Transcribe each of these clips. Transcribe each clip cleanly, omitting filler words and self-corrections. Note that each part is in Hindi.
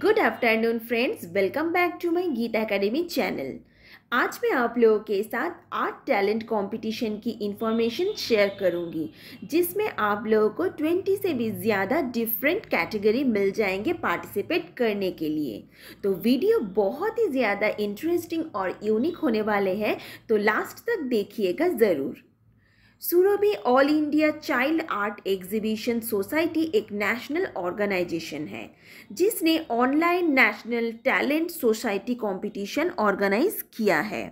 Good afternoon friends, welcome back to my Geet academy channel. आज मैं आप लोगों के साथ आर्ट टैलेंट कंपटीशन की इन्फॉर्मेशन शेयर करूंगी, जिसमें आप लोगों को 20 से भी ज़्यादा डिफरेंट कैटेगरी मिल जाएंगे पार्टिसिपेट करने के लिए। तो वीडियो बहुत ही ज़्यादा इंटरेस्टिंग और यूनिक होने वाले हैं, तो लास्ट तक देखिएगा ज़रूर। सुरभी all India child art exhibition society एक नेशनल ऑर्गेनाइजेशन है, जिसने online national talent society competition organise किया है।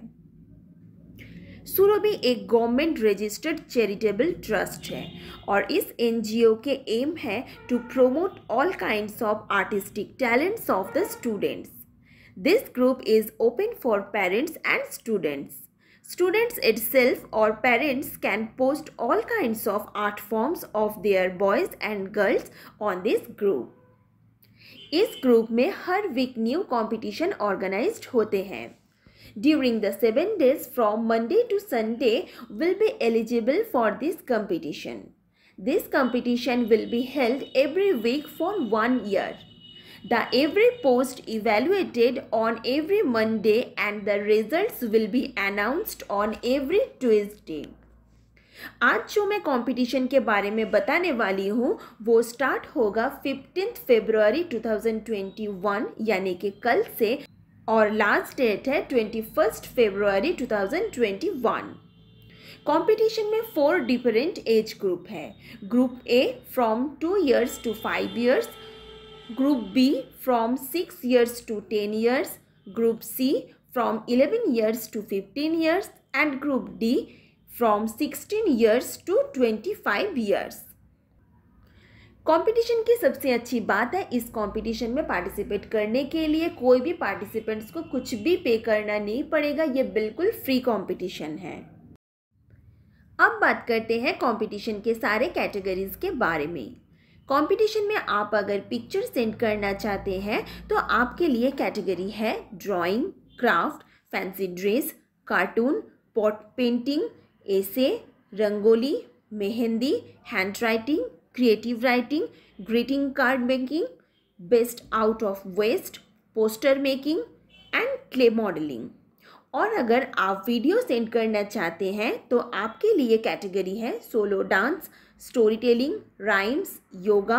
सुरभी एक गवर्नमेंट रजिस्टर्ड चैरिटेबल ट्रस्ट है और इस एनजीओ के एम है to promote all kinds of artistic talents of the students. This group is open for parents and students. Students itself or parents can post all kinds of art forms of their boys and girls on this group. इस group में हर week new competition organized होते हैं। During the 7 days from Monday to Sunday will be eligible for this competition. This competition will be held every week for 1 year. The every post evaluated on every Monday and the results will be announced on every Tuesday. आज जो मैं कंपटीशन के बारे में बताने वाली हूँ वो स्टार्ट होगा 15 फरवरी 2021 यानी कि कल से, और लास्ट डेट है 21 फरवरी 2021। कंपटीशन में 4 डिफरेंट एज ग्रुप है। Group A from 2 years to 5 years, Group B from 6 years to 10 years, Group C from 11 years to 15 years and Group D from 16 years to 25 years. Competition की सबसे अच्छी बात है, इस कंपटीशन में पार्टिसिपेट करने के लिए कोई भी पार्टिसिपेंट्स को कुछ भी पे करना नहीं पड़ेगा। ये बिल्कुल फ्री कंपटीशन है। अब बात करते हैं कंपटीशन के सारे कैटेगरीज के बारे में। कंपटीशन में आप अगर पिक्चर सेंड करना चाहते हैं तो आपके लिए कैटेगरी है drawing, craft, fancy dress, cartoon, pot painting, essay, rangoli, mehndi, hand writing, creative writing, greeting card making, best out of waste, poster making and clay modelling. और अगर आप वीडियो सेंड करना चाहते हैं तो आपके लिए कैटेगरी है solo dance, story telling, rhymes, yoga,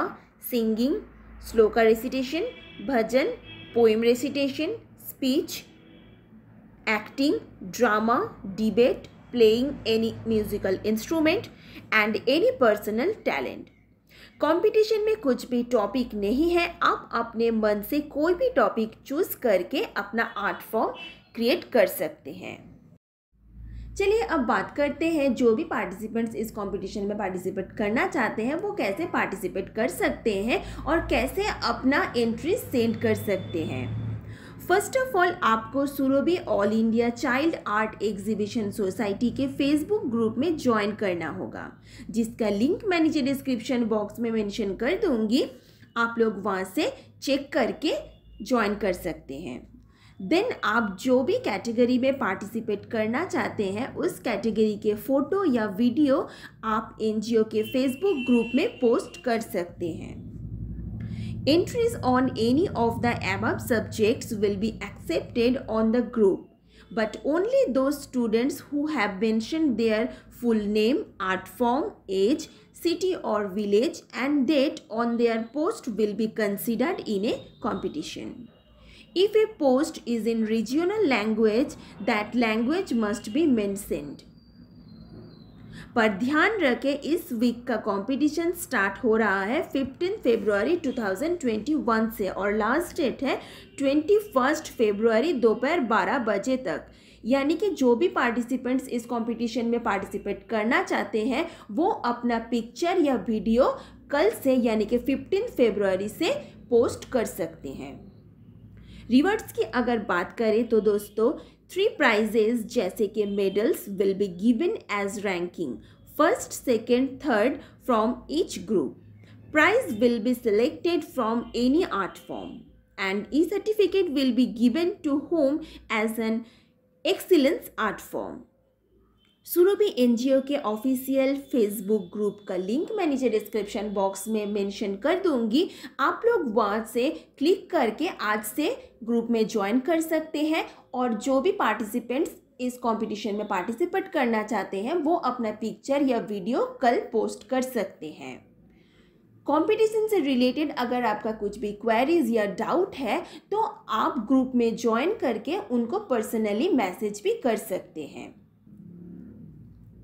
singing, shloka recitation, bhajan, poem recitation, speech, acting, drama, debate, playing any musical instrument and any personal talent. Competition में कुछ भी टॉपिक नहीं है, आप अपने मन से कोई भी टॉपिक चूज करके अपना आर्ट फॉर्म क्रिएट कर सकते हैं। चलिए अब बात करते हैं जो भी पार्टिसिपेंट्स इस कंपटीशन में पार्टिसिपेट करना चाहते हैं वो कैसे पार्टिसिपेट कर सकते हैं और कैसे अपना एंट्री सेंड कर सकते हैं। फर्स्ट ऑफ ऑल आपको सुरभी all India child art exhibition society के फेसबुक ग्रुप में ज्वाइन करना होगा, जिसका लिंक मैं नीचे डिस्क्रिप्शन बॉक्स में मेंशन कर दूंगी। आप लोग वहाँ से चेक करके ज्वाइन कर सकते हैं। देन आप जो भी कैटेगरी में पार्टिसिपेट करना चाहते हैं उस कैटेगरी के फ़ोटो या वीडियो आप एनजीओ के फेसबुक ग्रुप में पोस्ट कर सकते हैं। Entries on any of the above subjects will be accepted on the group, but only those students who have mentioned their full name, art form, age, city or village and date on their post will be considered in a competition. If a post is in regional language, that language must be mentioned. पर ध्यान रखें, इस वीक का कंपटीशन स्टार्ट हो रहा है 15 फरवरी 2021 से और लास्ट डेट है 21 फरवरी दोपहर 12 बजे तक। यानी कि जो भी पार्टिसिपेंट्स इस कंपटीशन में पार्टिसिपेट करना चाहते हैं वो अपना पिक्चर या वीडियो कल से यानी कि 15 फरवरी से पोस्ट कर सकते हैं। रिवार्ड्स की अगर बात करें तो दोस्तों 3 प्राइजेस जैसे कि medals will be given as ranking first, second, third from each group. Prize will be selected from any art form and e certificate will be given to home as an excellence art form. Surabhi NGO के ऑफिशियल फेसबुक ग्रुप का लिंक मैं नीचे डिस्क्रिप्शन बॉक्स में मेंशन कर दूंगी। आप लोग वहाँ से क्लिक करके आज से ग्रुप में ज्वाइन कर सकते हैं और जो भी पार्टिसिपेंट्स इस कंपटीशन में पार्टिसिपेट करना चाहते हैं वो अपना पिक्चर या वीडियो कल पोस्ट कर सकते हैं। कंपटीशन से रिलेटेड अगर आपका कुछ भी क्वेरीज या डाउट है तो आप ग्रुप में ज्वाइन करके उनको पर्सनली मैसेज भी कर सकते हैं।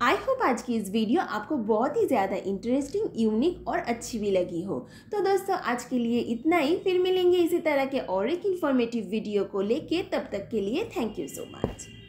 आई होप आज की इस वीडियो आपको बहुत ही ज़्यादा इंटरेस्टिंग, यूनिक और अच्छी भी लगी हो। तो दोस्तों आज के लिए इतना ही, फिर मिलेंगे इसी तरह के और एक इन्फॉर्मेटिव वीडियो को लेके। तब तक के लिए थैंक यू सो मच।